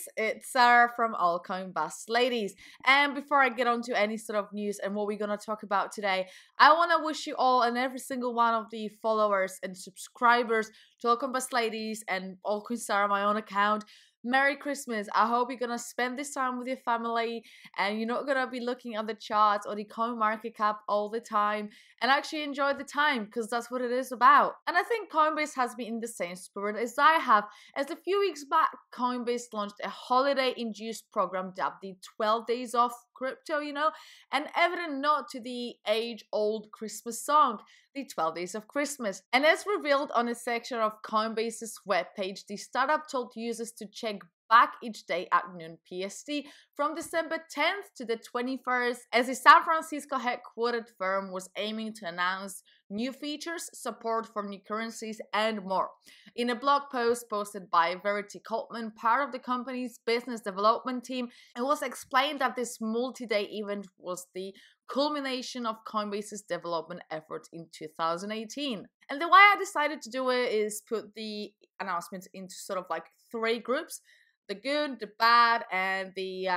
guys, it's Sarah from Altcoin Buzz Ladies, and before I get on to any sort of news and what we're going to talk about today, I want to wish you all and every single one of the followers and subscribers to Altcoin Buzz Ladies and Altcoin Sara, my own account, Merry Christmas. I hope you're going to spend this time with your family and you're not going to be looking at the charts or the coin market cap all the time, and actually enjoy the time because that's what it is about. And I think Coinbase has been in the same spirit as I have, as a few weeks back Coinbase launched a holiday-induced program dubbed the 12 days off crypto, you know, an evident nod to the age-old Christmas song, the 12 days of Christmas. And as revealed on a section of Coinbase's webpage, the startup told users to check back each day at noon PST from December 10th to the 21st, as the San Francisco headquartered firm was aiming to announce new features, support for new currencies, and more. In a blog post posted by Verity Coltman, part of the company's business development team, it was explained that this multi-day event was the culmination of Coinbase's development efforts in 2018. And the way I decided to do it is put the announcements into sort of like three groups: the good, the bad, and the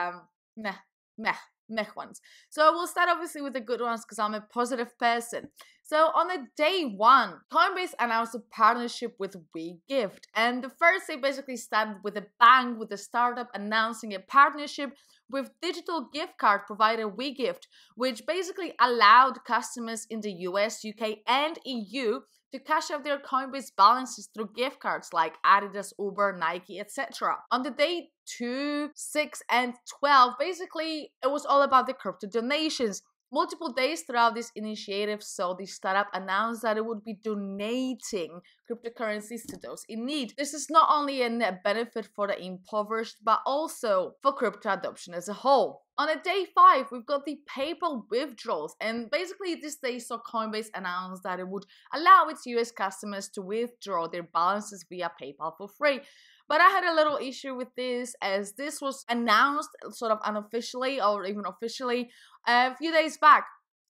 meh ones. So we'll start obviously with the good ones because I'm a positive person. So on the day one, Coinbase announced a partnership with WeGift, and the first day basically started with a bang, with the startup announcing a partnership with digital gift card provider WeGift, which basically allowed customers in the US, UK, and EU to cash out their Coinbase balances through gift cards like Adidas, Uber, Nike, etc. On the day 2, 6, and 12, basically, it was all about the crypto donations. Multiple days throughout this initiative saw the startup announced that it would be donating cryptocurrencies to those in need. This is not only a net benefit for the impoverished, but also for crypto adoption as a whole. On a day 5, we've got the PayPal withdrawals, and basically this day saw Coinbase announce that it would allow its US customers to withdraw their balances via PayPal for free. But I had a little issue with this, as this was announced sort of unofficially or even officially a few days back.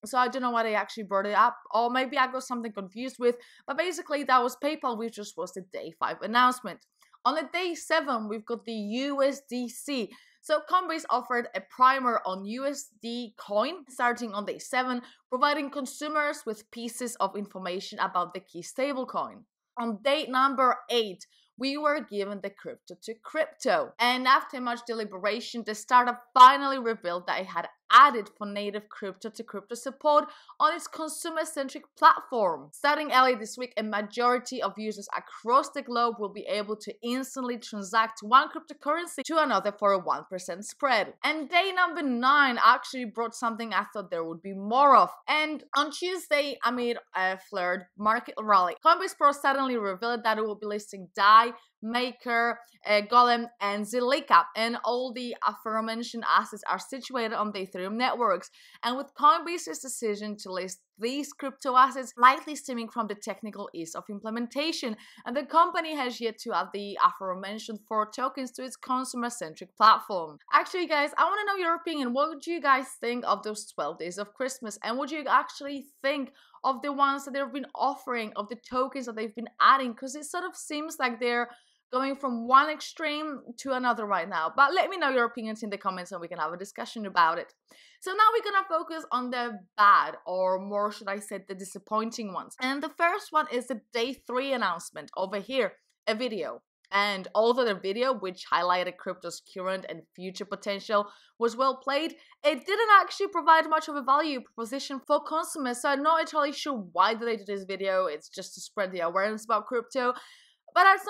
So I don't know why they actually brought it up, or maybe I got something confused with, but basically that was PayPal, which just was the day 5 announcement. On the day 7, we've got the USDC. So Coinbase offered a primer on USD coin starting on day 7, providing consumers with pieces of information about the key stablecoin. On day number 8, we were given the crypto to crypto, and after much deliberation, the startup finally revealed that it had added for native crypto to crypto support on its consumer-centric platform. Starting early this week, a majority of users across the globe will be able to instantly transact one cryptocurrency to another for a 1% spread. And day number 9 actually brought something I thought there would be more of. And on Tuesday, amid a flared market rally, Coinbase Pro suddenly revealed that it will be listing Dai, Maker, Golem, and Zilliqa, and all the aforementioned assets are situated on the Ethereum networks. And with Coinbase's decision to list these crypto assets likely stemming from the technical ease of implementation, and the company has yet to add the aforementioned 4 tokens to its consumer-centric platform. Actually, guys, I want to know your opinion. What do you guys think of those 12 days of Christmas, and what do you actually think of the ones that they've been offering, of the tokens that they've been adding? Because it sort of seems like they're going from one extreme to another right now. But let me know your opinions in the comments and we can have a discussion about it. So now we're gonna focus on the bad, or more should I say the disappointing ones. And the first one is the day 3 announcement. Over here, a video. And although the video, which highlighted crypto's current and future potential, was well played, it didn't actually provide much of a value proposition for consumers. So I'm not entirely sure why they did this video. It's just to spread the awareness about crypto. But that's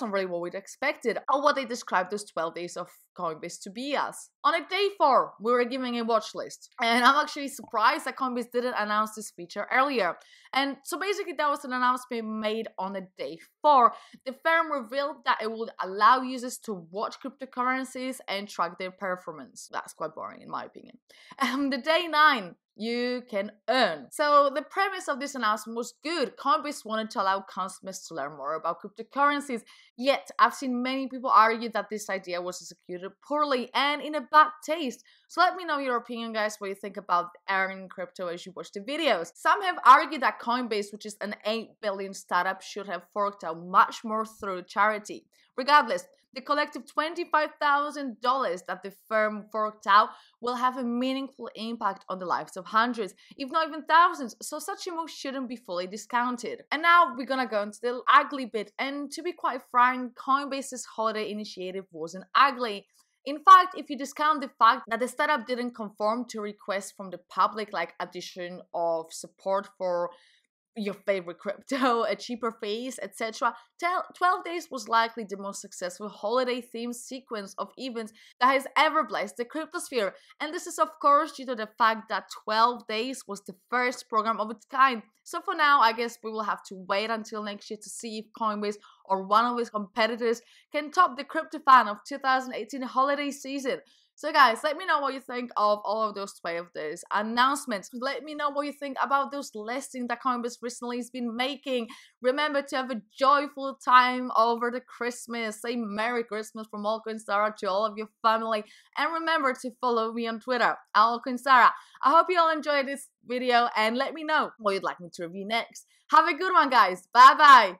not really what we'd expected, or what they described those 12 days of Coinbase to be as. On a day 4, we were giving a watch list, and I'm actually surprised that Coinbase didn't announce this feature earlier. And so basically that was an announcement made on a day 4. The firm revealed that it would allow users to watch cryptocurrencies and track their performance. That's quite boring in my opinion. The day 9, you can earn. So the premise of this announcement was good. Coinbase wanted to allow customers to learn more about cryptocurrencies, yet I've seen many people argue that this idea was executed poorly and in a bad taste. So let me know your opinion, guys, what you think about earning crypto as you watch the videos. Some have argued that Coinbase, which is an $8 billion startup, should have forked out much more through charity. Regardless, the collective $25,000 that the firm forked out will have a meaningful impact on the lives of hundreds, if not even thousands, so such a move shouldn't be fully discounted. And now we're gonna go into the ugly bit, and to be quite frank, Coinbase's holiday initiative wasn't ugly. In fact, if you discount the fact that the startup didn't conform to requests from the public like addition of support for your favorite crypto, a cheaper phase, etc., 12 days was likely the most successful holiday-themed sequence of events that has ever blessed the cryptosphere. And this is, of course, due to the fact that 12 days was the first program of its kind. So for now, I guess we will have to wait until next year to see if Coinbase or one of its competitors can top the CryptoFan of 2018 holiday season. So guys, let me know what you think of all of those 12 days announcements. Let me know what you think about those listings that Coinbase recently has been making. Remember to have a joyful time over the Christmas. Say Merry Christmas from Altcoin Sara to all of your family. And remember to follow me on Twitter, Altcoin Sara. I hope you all enjoyed this video and let me know what you'd like me to review next. Have a good one, guys. Bye-bye.